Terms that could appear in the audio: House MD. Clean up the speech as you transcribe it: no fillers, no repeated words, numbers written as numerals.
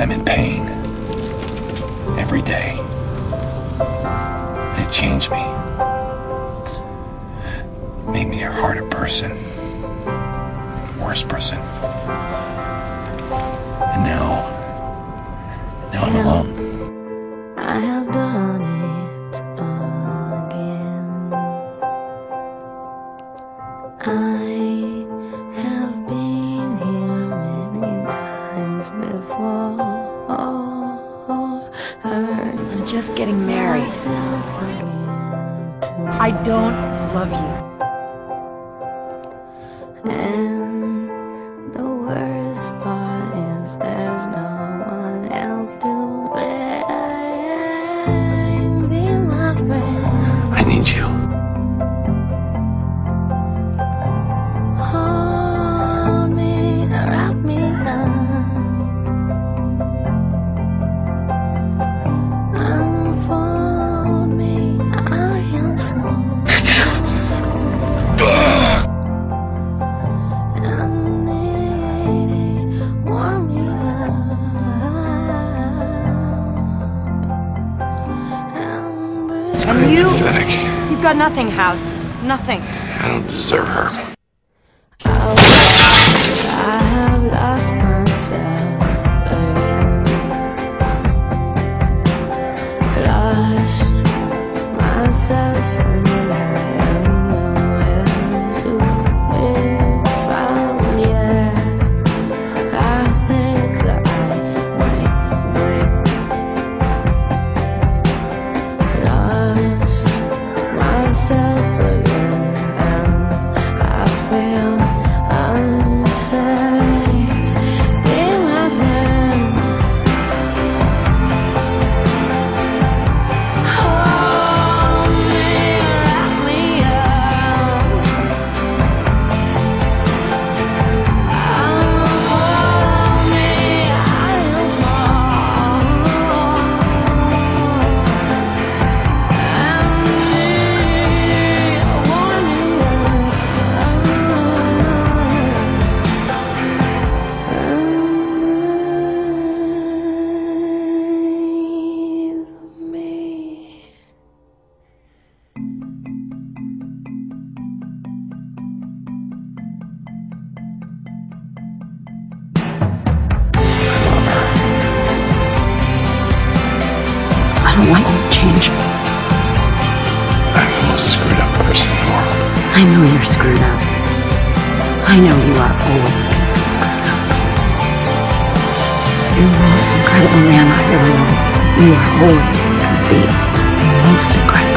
I'm in pain every day. It changed me. Made me a harder person, a worse person. And now I'm alone. I have done it again. I have been here many times before. I'm just getting married. I don't love you. And the worst part is there's no one else to blame. Be my friend. I need you. Hold me, wrap me up. Unfold me, I am small. And you? You've got nothing, House. Nothing. I don't deserve her. I have lost myself again. Lost myself. I don't want you to change. I'm the most screwed up person in the world. I know you're screwed up. I know you are always going to be screwed up. You're the most incredible man I ever know. You are always going to be the most incredible.